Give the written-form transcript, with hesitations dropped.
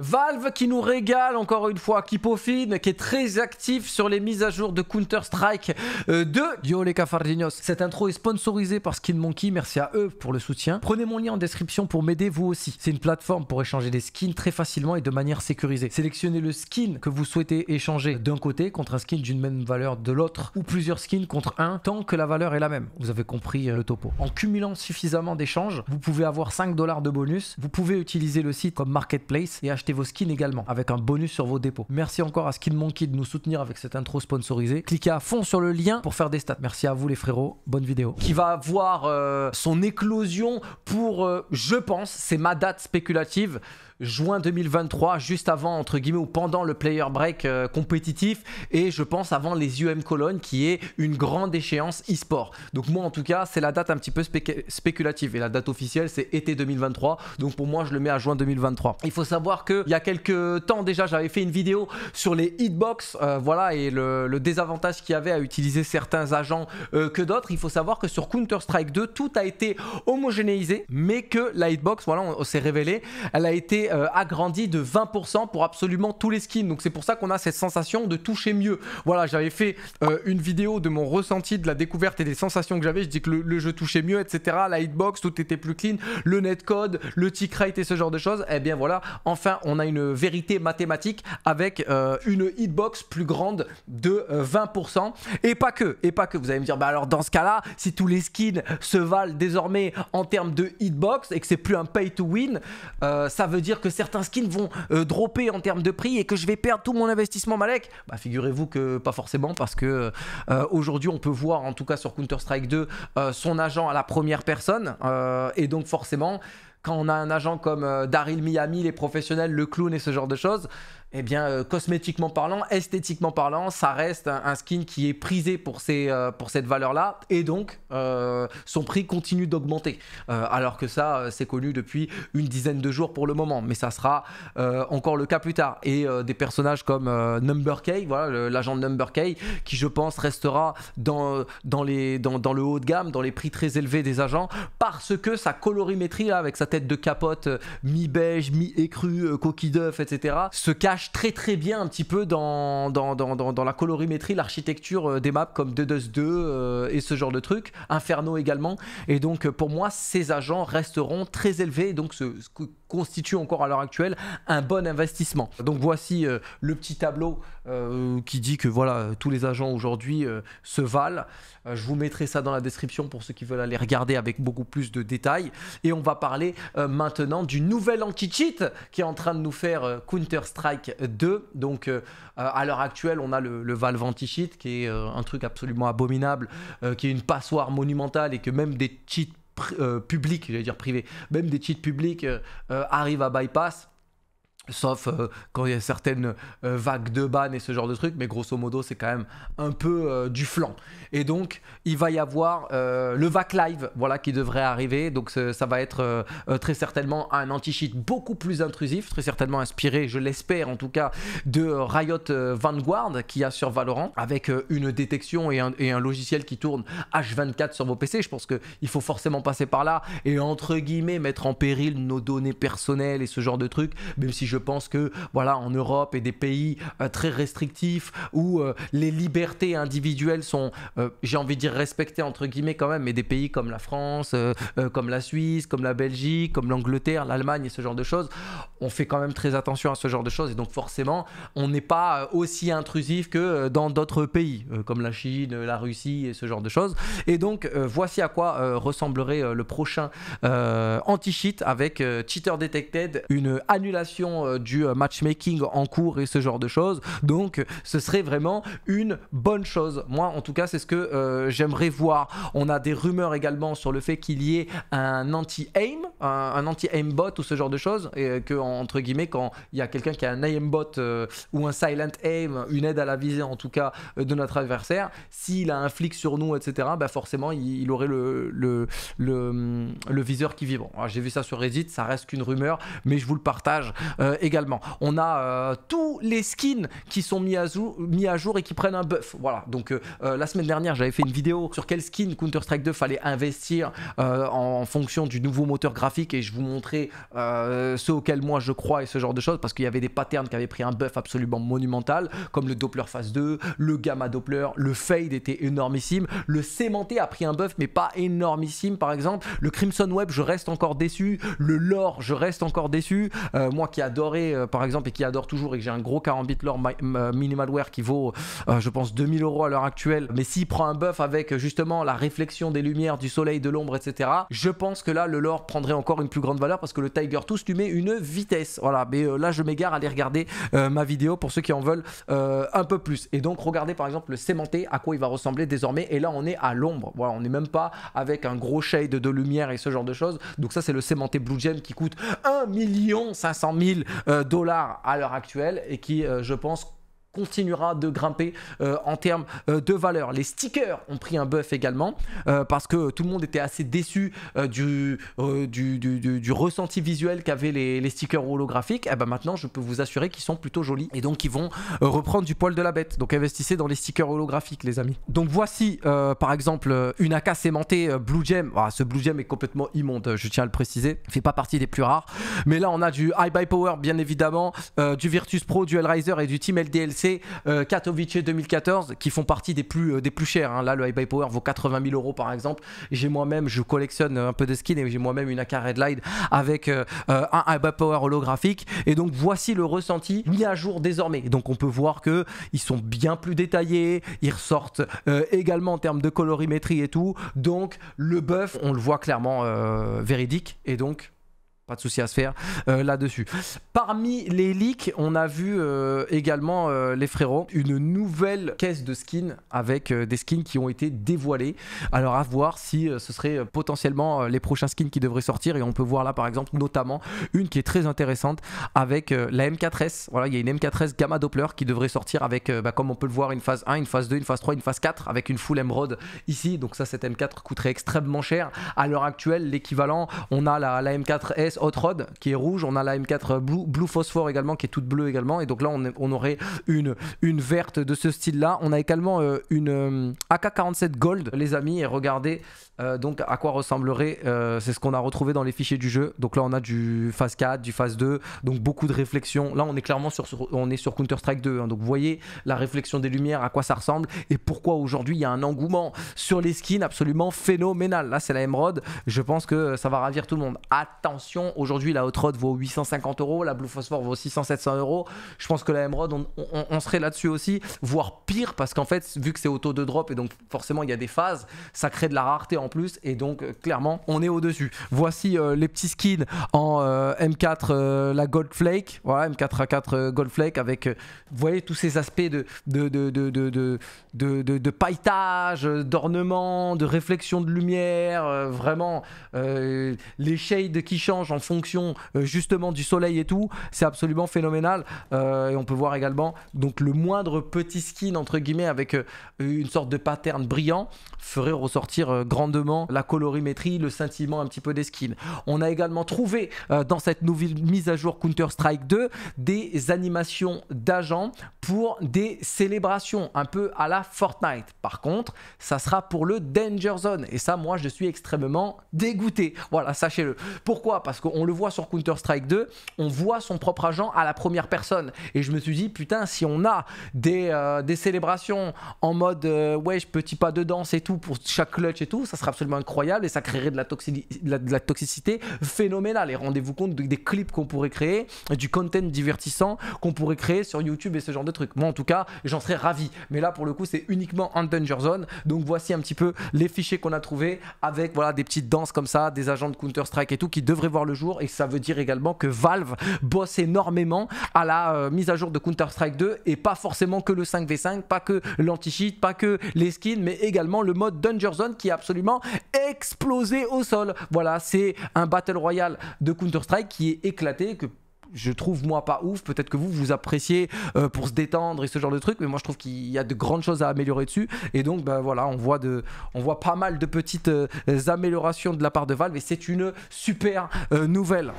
Valve qui nous régale encore une fois, qui peaufine, qui est très actif sur les mises à jour de Counter-Strike 2. Yo les cafardinos, cette intro est sponsorisée par Skin Monkey, merci à eux pour le soutien. Prenez mon lien en description pour m'aider vous aussi. C'est une plateforme pour échanger des skins très facilement et de manière sécurisée. Sélectionnez le skin que vous souhaitez échanger d'un côté contre un skin d'une même valeur de l'autre, ou plusieurs skins contre un, tant que la valeur est la même. Vous avez compris le topo. En cumulant suffisamment d'échanges, vous pouvez avoir 5 $ de bonus. Vous pouvez utiliser le site comme marketplace et acheter vos skins également avec un bonus sur vos dépôts. Merci encore à Skin Monkey de nous soutenir avec cette intro sponsorisée. Cliquez à fond sur le lien pour faire des stats. Merci à vous les frérots, bonne vidéo. Qui va avoir son éclosion pour, je pense, c'est ma date spéculative, juin 2023, juste avant, entre guillemets, ou pendant le player break compétitif, et je pense avant les UM Cologne qui est une grande échéance e-sport. Donc moi en tout cas c'est la date un petit peu spéculative, et la date officielle c'est été 2023, donc pour moi je le mets à juin 2023. Il faut savoir que il y a quelques temps déjà j'avais fait une vidéo sur les hitbox, voilà, et le désavantage qu'il y avait à utiliser certains agents que d'autres. Il faut savoir que sur Counter-Strike 2 tout a été homogénéisé, mais que la hitbox, voilà, on s'est révélé, elle a été agrandi de 20% pour absolument tous les skins. Donc c'est pour ça qu'on a cette sensation de toucher mieux. Voilà, j'avais fait une vidéo de mon ressenti de la découverte et des sensations que j'avais. Je dis que le jeu touchait mieux, etc. La hitbox, tout était plus clean, le netcode, le tick rate et ce genre de choses. Et eh bien voilà, enfin on a une vérité mathématique avec une hitbox plus grande de 20%. Et pas que, vous allez me dire, bah alors dans ce cas là, si tous les skins se valent désormais en termes de hitbox et que c'est plus un pay to win, ça veut dire que certains skins vont dropper en termes de prix et que je vais perdre tout mon investissement, Malek? Bah figurez-vous que pas forcément, parce que aujourd'hui on peut voir en tout cas sur Counter-Strike 2 son agent à la première personne, et donc forcément quand on a un agent comme Daryl Miami, les professionnels, le clown et ce genre de choses, eh bien cosmétiquement parlant, esthétiquement parlant, ça reste un skin qui est prisé pour cette valeur-là, et donc son prix continue d'augmenter, alors que ça c'est connu depuis une dizaine de jours pour le moment, mais ça sera encore le cas plus tard. Et des personnages comme Number K, voilà, l'agent de Number K, qui je pense restera dans le haut de gamme, dans les prix très élevés des agents, parce que sa colorimétrie là, avec sa tête de capote mi-beige, mi-écru, coquille d'œuf, etc., se cache très bien un petit peu dans la colorimétrie, l'architecture des maps comme Dust 2 et ce genre de truc, Inferno également. Et donc pour moi ces agents resteront très élevés, donc ce constitue encore à l'heure actuelle un bon investissement. Donc voici le petit tableau qui dit que voilà, tous les agents aujourd'hui se valent. Je vous mettrai ça dans la description pour ceux qui veulent aller regarder avec beaucoup plus de détails. Et on va parler maintenant du nouvel anti-cheat qui est en train de nous faire Counter-Strike 2. Donc à l'heure actuelle on a le Valve Anti-Cheat qui est un truc absolument abominable, qui est une passoire monumentale, et que même des cheats public, j'allais dire privé, même des cheats publics arrivent à bypass, sauf quand il y a certaines vagues de ban et ce genre de trucs, mais grosso modo c'est quand même un peu du flanc. Et donc il va y avoir le VAC Live, voilà, qui devrait arriver. Donc ça va être très certainement un anti-cheat beaucoup plus intrusif, très certainement inspiré, je l'espère en tout cas, de Riot Vanguard qu'il y a sur Valorant, avec une détection et un logiciel qui tourne H24 sur vos PC. Je pense qu'il faut forcément passer par là et entre guillemets mettre en péril nos données personnelles et ce genre de trucs, même si je pense que voilà, en Europe et des pays très restrictifs où les libertés individuelles sont, j'ai envie de dire, respectées entre guillemets quand même, mais des pays comme la France, comme la Suisse, comme la Belgique, comme l'Angleterre, l'Allemagne et ce genre de choses, on fait quand même très attention à ce genre de choses, et donc forcément on n'est pas aussi intrusif que dans d'autres pays comme la Chine, la Russie et ce genre de choses. Et donc voici à quoi ressemblerait le prochain anti-cheat avec Cheater Detected, une annulation du matchmaking en cours et ce genre de choses. Donc ce serait vraiment une bonne chose. Moi en tout cas c'est ce que j'aimerais voir. On a des rumeurs également sur le fait qu'il y ait un anti-aim, un anti-aim bot ou ce genre de choses, et que entre guillemets quand il y a quelqu'un qui a un aim bot ou un silent aim, une aide à la visée en tout cas de notre adversaire, s'il a un flic sur nous, etc., bah forcément il aurait le viseur qui vibre. J'ai vu ça sur Reddit, ça reste qu'une rumeur mais je vous le partage également. On a tous les skins qui sont mis à jour et qui prennent un buff. Voilà, donc la semaine dernière, j'avais fait une vidéo sur quel skin Counter-Strike 2 fallait investir en fonction du nouveau moteur graphique, et je vous montrais ceux auxquels moi je crois et ce genre de choses, parce qu'il y avait des patterns qui avaient pris un buff absolument monumental, comme le Doppler Phase 2, le Gamma Doppler, le Fade était énormissime, le Cementé a pris un buff mais pas énormissime par exemple, le Crimson Web je reste encore déçu, le Lore je reste encore déçu, moi qui adorais par exemple et qui adore toujours et que j'ai un gros Karambit Lore Minimalware qui vaut je pense 2000 € à l'heure actuelle, mais s'il prend un buff avec justement la réflexion des lumières, du soleil, de l'ombre, etc., je pense que là le Lore prendrait encore une plus grande valeur, parce que le Tiger tooth lui met une vitesse, voilà, mais là je m'égare, allez regarder ma vidéo pour ceux qui en veulent un peu plus. Et donc regardez par exemple le Cementé, à quoi il va ressembler désormais, et là on est à l'ombre, voilà, on n'est même pas avec un gros shade de lumière et ce genre de choses. Donc ça c'est le Cementé Blue Gem qui coûte 1 500 000 $ à l'heure actuelle et qui je pense continuera de grimper en termes de valeur. Les stickers ont pris un buff également parce que tout le monde était assez déçu du ressenti visuel qu'avaient les stickers holographiques. Et ben maintenant je peux vous assurer qu'ils sont plutôt jolis et donc ils vont reprendre du poil de la bête. Donc investissez dans les stickers holographiques les amis. Donc voici par exemple une AK Cementée Blue Gem. Ah, ce Blue Gem est complètement immonde, je tiens à le préciser, il fait pas partie des plus rares. Mais là on a du High by Power bien évidemment, du Virtus Pro, du Hellraiser et du Team LDLC Katowice 2014 qui font partie des plus chers hein. Là le High by Power vaut 80 000 € par exemple. J'ai moi-même, je collectionne un peu de skins et j'ai moi-même une AK Red Light avec un High by Power holographique. Et donc voici le ressenti mis à jour désormais. Et donc on peut voir que ils sont bien plus détaillés, ils ressortent également en termes de colorimétrie et tout. Donc le buff on le voit clairement véridique et donc pas de souci à se faire là-dessus. Parmi les leaks, on a vu également les frérots, une nouvelle caisse de skins avec des skins qui ont été dévoilés. Alors à voir si ce serait potentiellement les prochains skins qui devraient sortir. Et on peut voir là par exemple notamment une qui est très intéressante avec la M4S. Voilà, il y a une M4S Gamma Doppler qui devrait sortir avec, comme on peut le voir, une phase 1, une phase 2, une phase 3, une phase 4 avec une full émeraude ici. Donc ça, cette M4 coûterait extrêmement cher. À l'heure actuelle, l'équivalent, on a la M4S Hot Rod qui est rouge, on a la M4 Blue Phosphore également qui est toute bleue également, et donc là on aurait une verte de ce style là. On a également une AK-47 Gold les amis, et regardez donc à quoi ressemblerait, c'est ce qu'on a retrouvé dans les fichiers du jeu. Donc là on a du phase 4, du phase 2, donc beaucoup de réflexion. Là on est clairement sur Counter-Strike 2 hein, donc vous voyez la réflexion des lumières, à quoi ça ressemble et pourquoi aujourd'hui il y a un engouement sur les skins absolument phénoménal. Là c'est la émeraude, je pense que ça va ravir tout le monde. Attention, aujourd'hui la Hot Rod vaut 850 €, la Blue Phosphore vaut 600-700 €. Je pense que la Emerald on serait là-dessus aussi, voire pire, parce qu'en fait vu que c'est auto de drop et donc forcément il y a des phases, ça crée de la rareté en plus et donc clairement on est au-dessus. Voici les petits skins en M4 la Gold Flake, voilà M4A4 Gold Flake avec vous voyez tous ces aspects de pailletage, d'ornement, de réflexion de lumière, vraiment les shades qui changent en fonction justement du soleil et tout, c'est absolument phénoménal. Et on peut voir également donc le moindre petit skin entre guillemets avec une sorte de pattern brillant ferait ressortir grandement la colorimétrie, le sentiment un petit peu des skins. On a également trouvé dans cette nouvelle mise à jour Counter-Strike 2 des animations d'agents pour des célébrations un peu à la Fortnite. Par contre ça sera pour le Danger Zone et ça moi je suis extrêmement dégoûté, voilà sachez-le. Pourquoi ? Parce qu'on le voit sur Counter-Strike 2, on voit son propre agent à la première personne et je me suis dit putain si on a des célébrations en mode ouais je petit pas de danse et tout pour chaque clutch et tout, ça serait absolument incroyable et ça créerait de la toxicité phénoménale. Et rendez-vous compte des clips qu'on pourrait créer, du content divertissant qu'on pourrait créer sur YouTube et ce genre de trucs. Moi en tout cas j'en serais ravi, mais là pour le coup c'est uniquement en Danger Zone. Donc voici un petit peu les fichiers qu'on a trouvés avec voilà des petites danses comme ça, des agents de Counter-Strike et tout qui devrait voir le jour. Et ça veut dire également que Valve bosse énormément à la mise à jour de Counter-Strike 2 et pas forcément que le 5v5, pas que l'anti-cheat, pas que les skins, mais également le mode Danger Zone qui est absolument explosé au sol. Voilà, c'est un Battle Royale de Counter-Strike qui est éclaté, que je trouve moi pas ouf, peut-être que vous appréciez pour se détendre et ce genre de truc, mais moi je trouve qu'il y a de grandes choses à améliorer dessus. Et donc ben voilà, on voit pas mal de petites améliorations de la part de Valve et c'est une super nouvelle.